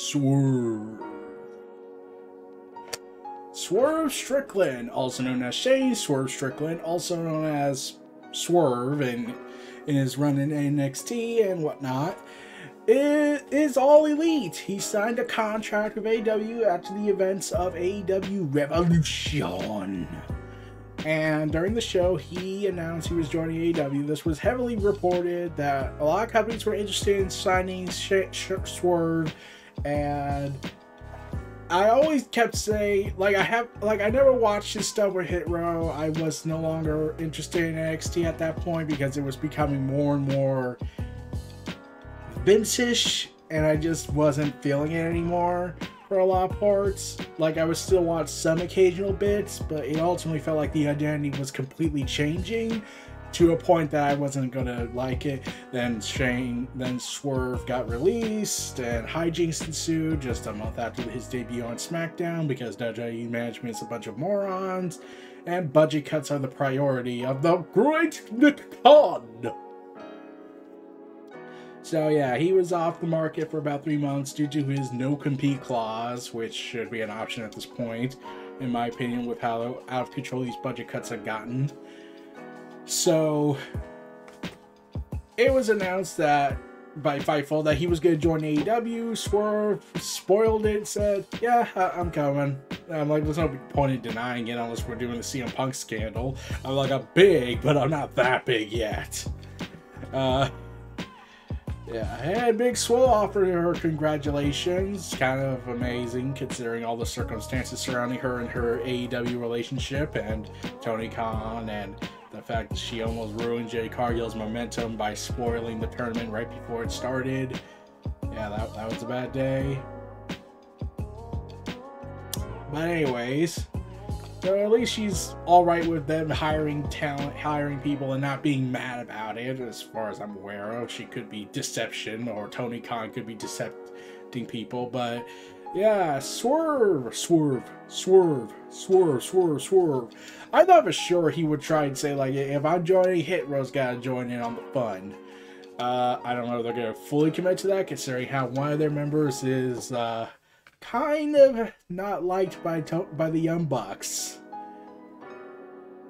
Swerve. Swerve Strickland, also known as Shane Swerve Strickland, also known as Swerve, and is running NXT and whatnot, is All Elite. He signed a contract with AEW after the events of AEW Revolution. And during the show, he announced he was joining AEW. This was heavily reported that a lot of companies were interested in signing Swerve, and I always kept saying, I never watched his stuff with Hit Row. I was no longer interested in NXT at that point because it was becoming more and more Vince-ish, and I just wasn't feeling it anymore. For a lot of parts, like, I would still watch some occasional bits, but it ultimately felt like the identity was completely changing to a point that I wasn't gonna like it. Then Swerve got released, and hijinks ensued just a month after his debut on SmackDown because WWE management is a bunch of morons, and budget cuts are the priority of the great Nikon. So yeah, he was off the market for about 3 months due to his no-compete clause, which should be an option at this point, in my opinion, with how out of control these budget cuts have gotten. So it was announced that by Fightful that he was going to join AEW. Swerve spoiled it and said, "Yeah, I'm coming." I'm like, there's no point in denying it unless we're doing the CM Punk scandal. I'm like, I'm big, but I'm not that big yet. Yeah, and Big Swole offered her congratulations. Kind of amazing considering all the circumstances surrounding her and her AEW relationship and Tony Khan, and the fact that she almost ruined Jay Cargill's momentum by spoiling the tournament right before it started. Yeah, that was a bad day. But anyways, so at least she's alright with them hiring talent, hiring people, and not being mad about it, as far as I'm aware of. She could be deception, or Tony Khan could be decepting people, but yeah, Swerve. I thought for sure he would try and say, like, if I'm joining, Hit Row's gotta join in on the fun. I don't know if they're gonna fully commit to that, considering how one of their members is, kind of not liked by the Young Bucks,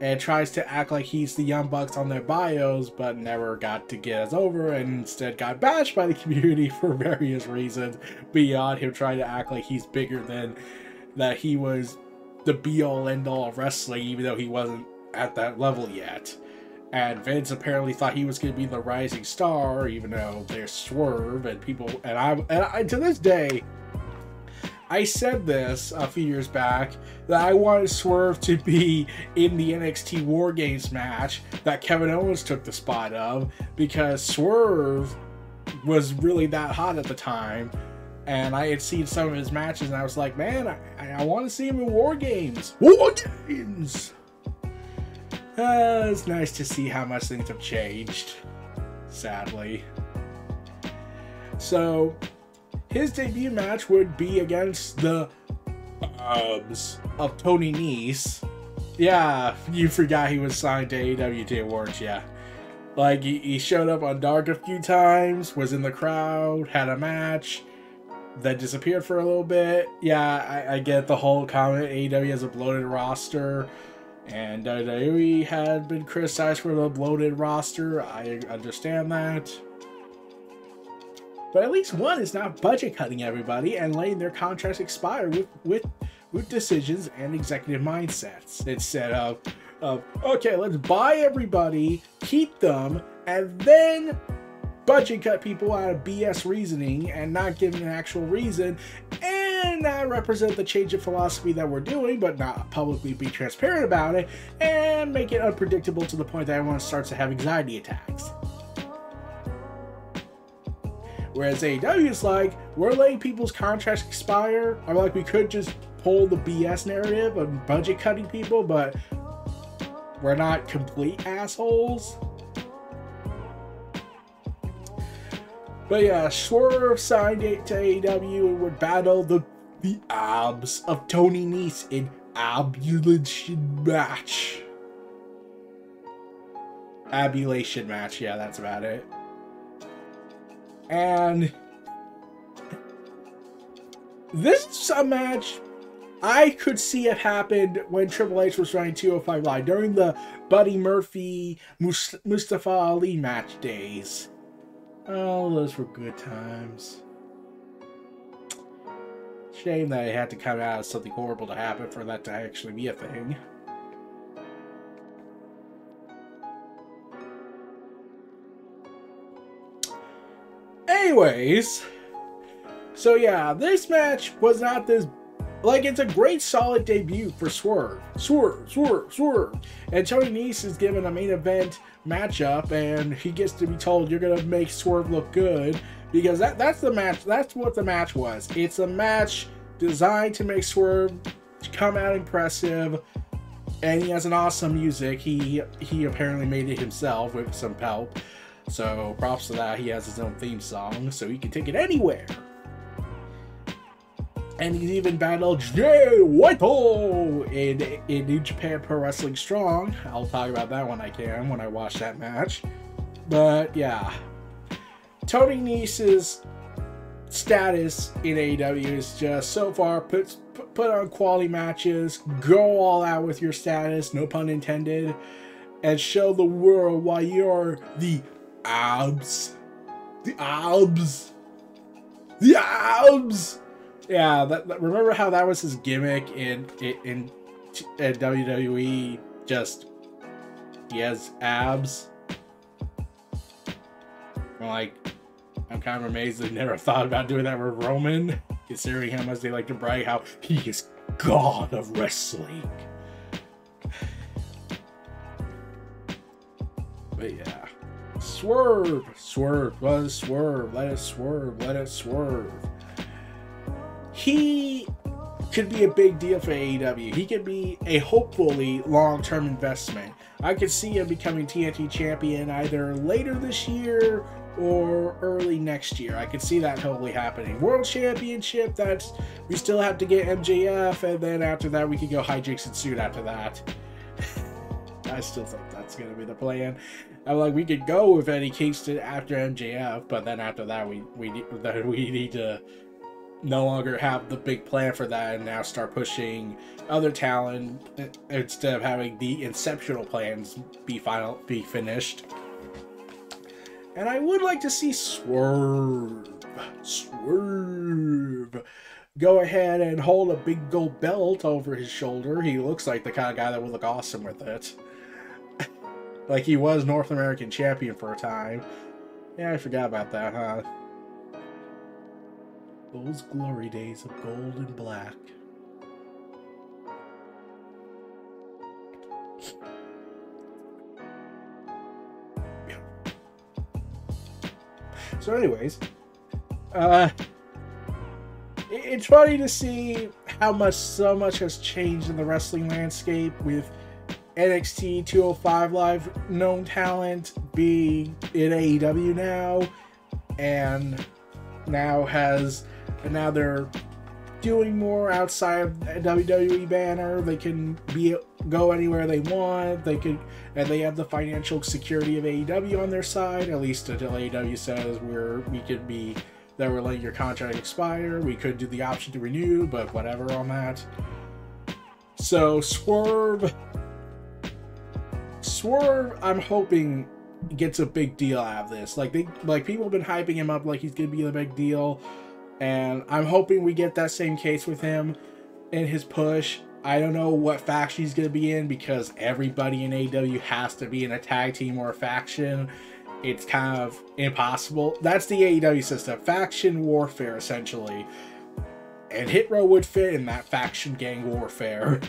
and tries to act like he's the Young Bucks on their bios, but never got to get us over, and instead got bashed by the community for various reasons beyond him trying to act like he's bigger than that, he was the be-all end-all of wrestling, even though he wasn't at that level yet. And Vince apparently thought he was going to be the rising star, even though there's Swerve and people, and I to this day, I said this a few years back, that I wanted Swerve to be in the NXT War Games match that Kevin Owens took the spot of, because Swerve was really that hot at the time, and I had seen some of his matches, and I was like, man, I want to see him in War Games. War Games! It's nice to see how much things have changed, sadly. So his debut match would be against the Bobs of Tony Nese. Yeah, you forgot he was signed to AEW too, weren't ya? Like, he showed up on Dark a few times, was in the crowd, had a match, then disappeared for a little bit. Yeah, I get the whole comment, AEW has a bloated roster, and WWE had been criticized for the bloated roster. I understand that. But at least one is not budget cutting everybody and letting their contracts expire with decisions and executive mindsets, instead of okay, let's buy everybody, keep them, and then budget cut people out of BS reasoning and not give an actual reason, and not represent the change of philosophy that we're doing, but not publicly be transparent about it, and make it unpredictable to the point that everyone starts to have anxiety attacks. Whereas AEW is like, we're letting people's contracts expire. I'm like, we could just pull the BS narrative of budget cutting people, but we're not complete assholes. But yeah, Swerve signed it to AEW and would battle the abs of Tony Nese in Abulation match, yeah, that's about it. And This match, I could see it happened when Triple H was running 205 Live during the Buddy Murphy, Mustafa Ali match days. Oh, those were good times. Shame that it had to come out as something horrible to happen for that to actually be a thing. Anyways, so yeah, this match was not this... Like, it's a great solid debut for Swerve. Swerve. And Tony Nese is given a main event matchup, and he gets to be told, you're going to make Swerve look good, because that's the match. That's what the match was. It's a match designed to make Swerve come out impressive, and he has an awesome music. He apparently made it himself with some help, so props to that. He has his own theme song, so he can take it anywhere. And he's even battled Jay White in New Japan Pro Wrestling Strong. I'll talk about that when I can, when I watch that match. But yeah, Tony Nese's status in AEW is just so far put on quality matches, go all out with your status, no pun intended, and show the world why you're the abs. The abs. The abs. Yeah, remember how that was his gimmick in WWE? Just, he has abs. I'm like, I'm kind of amazed they never thought about doing that with Roman, considering how much they like to brag how he is God of Wrestling. But yeah, Swerve, Swerve, let it swerve, let it swerve, let it swerve. He could be a big deal for AEW. He could be a hopefully long-term investment. I could see him becoming TNT champion either later this year or early next year. I could see that totally happening. World Championship, that's, we still have to get MJF, and then after that we could go hijinks and suit after that. I still think that's going to be the plan. I'm like, we could go with Eddie Kingston after MJF, but then after that we need to no longer have the big plan for that and now start pushing other talent instead of having the inceptional plans be finished. And I would like to see Swerve go ahead and hold a big gold belt over his shoulder. He looks like the kind of guy that would look awesome with it. Like, he was North American champion for a time. Yeah, I forgot about that, huh? Those glory days of gold and black. So anyways, it's funny to see how much, so much has changed in the wrestling landscape with NXT 205 Live known talent being in AEW now, and now has... And now they're doing more outside of the WWE banner. They can go anywhere they want. They can, and they have the financial security of AEW on their side, at least until AEW says that we're letting your contract expire. We could do the option to renew, but whatever on that. So Swerve, I'm hoping gets a big deal out of this. Like people have been hyping him up like he's gonna be the big deal. And I'm hoping we get that same case with him in his push. I don't know what faction he's going to be in, because everybody in AEW has to be in a tag team or a faction. It's kind of impossible. That's the AEW system. Faction warfare, essentially. And Hit Row would fit in that faction gang warfare.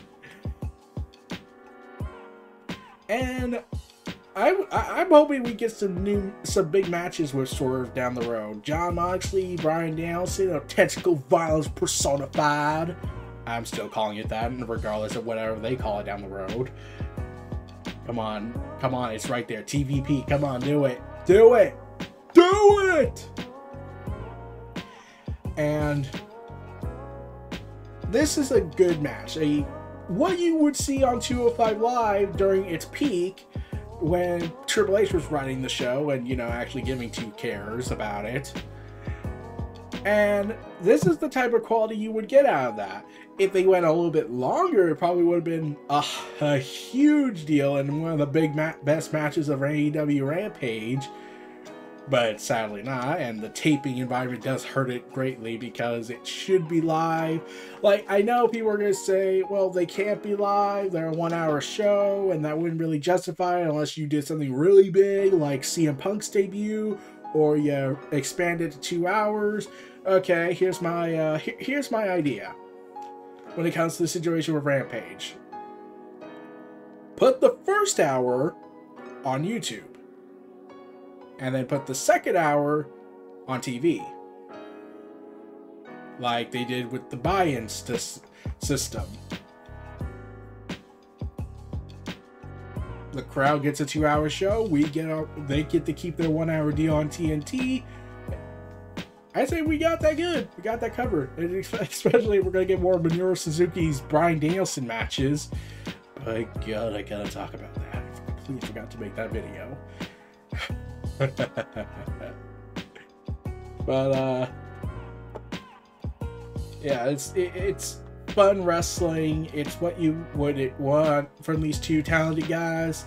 And... I'm hoping we get some big matches with Swerve down the road. John Moxley, Brian Danielson, or tentacle violence personified. I'm still calling it that, regardless of whatever they call it down the road. Come on, come on, it's right there. TVP, come on, do it, do it, do it. And this is a good match. What you would see on 205 Live during its peak, when Triple H was running the show and, you know, actually giving two cares about it. And this is the type of quality you would get out of that. If they went a little bit longer, it probably would have been a huge deal and one of the best matches of AEW Rampage. But sadly not, and the taping environment does hurt it greatly because it should be live. Like, I know people are going to say, well, they can't be live, they're a one-hour show, and that wouldn't really justify it unless you did something really big, like CM Punk's debut, or you expanded to 2 hours. Okay, here's my idea when it comes to the situation with Rampage. Put the first hour on YouTube. And then put the second hour on TV. Like they did with the buy-in system. The crowd gets a 2-hour show. They get to keep their 1-hour deal on TNT. I say we got that good. We got that covered. And especially if we're going to get more of Minoru Suzuki's Brian Danielson matches. But God, I got to talk about that. I completely forgot to make that video. But yeah, it's fun wrestling. It's what you would want from these two talented guys,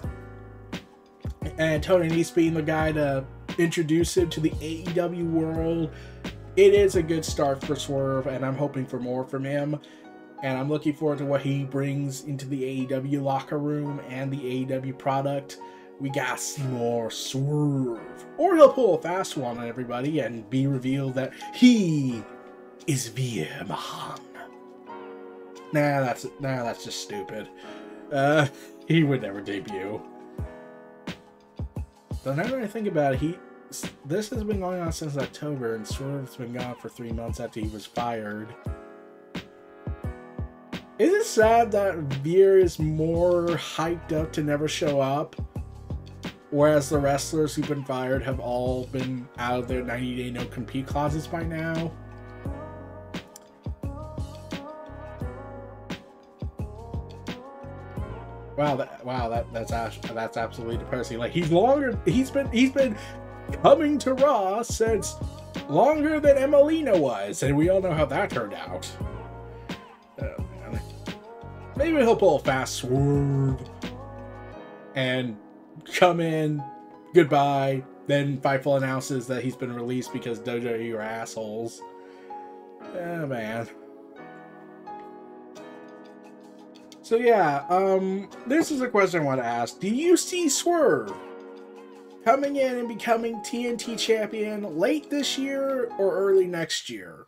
and Tony Nese being the guy to introduce him to the AEW world. It is a good start for Swerve, and I'm hoping for more from him, and I'm looking forward to what he brings into the AEW locker room and the AEW product. We got some more Swerve. Or he'll pull a fast one on everybody and be revealed that he is Veer Mahan. Nah, that's just stupid. He would never debut. But now that I think about it, this has been going on since October, and Swerve's been gone for 3 months after he was fired. Is it sad that Veer is more hyped up to never show up? Whereas the wrestlers who've been fired have all been out of their 90-day no-compete clauses by now. Wow, that's absolutely depressing. Like he's been coming to Raw since longer than Emelina was, and we all know how that turned out. Oh, man. Maybe he'll pull a fast Swerve and come in, goodbye, then Fightful announces that he's been released because WWE are assholes. Oh, man. So, yeah, this is a question I want to ask. Do you see Swerve coming in and becoming TNT champion late this year or early next year?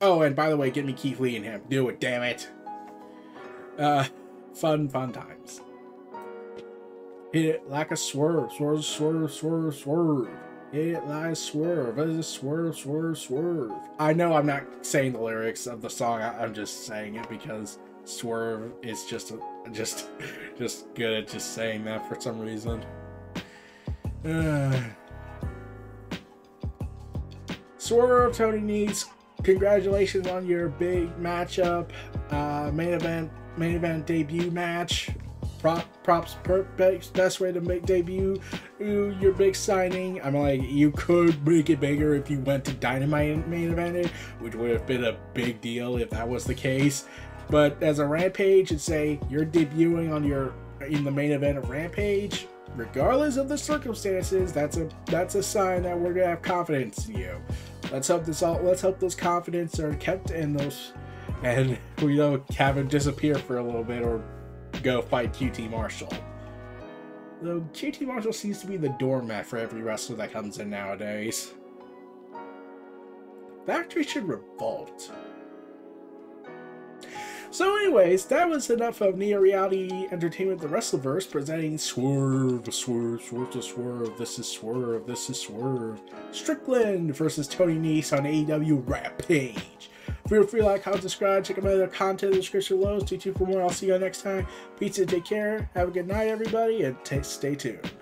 Oh, and by the way, get me Keith Lee and him. Do it, damn it. Fun times. Hit it like a swerve, swerve, swerve, swerve, swerve. Hit it like a swerve. What is a swerve, swerve, swerve? I know I'm not saying the lyrics of the song. I'm just saying it because Swerve is just good at just saying that for some reason. Swerve, Tony Nese, congratulations on your big matchup, main event debut match. Props, best way to make debut. Ooh, your big signing. I'm like, you could make it bigger if you went to Dynamite and main evented, which would have been a big deal if that was the case. But as a Rampage, and say you're debuting on in the main event of Rampage, regardless of the circumstances, that's a sign that we're gonna have confidence in you. Let's hope those confidence are kept and we don't have him disappear for a little bit or go fight QT Marshall. Though QT Marshall seems to be the doormat for every wrestler that comes in nowadays. Factory should revolt. So anyways, that was enough of Neo Reality Entertainment The Wrestleverse presenting Swerve, Swerve, Swerve to Swerve, this is Swerve, this is Swerve. Strickland versus Tony Nese on AEW Rampage. Feel free to like, comment, subscribe, check out my other content in the description below. Stay tuned for more. I'll see you all next time. Peace and take care. Have a good night, everybody, and stay tuned.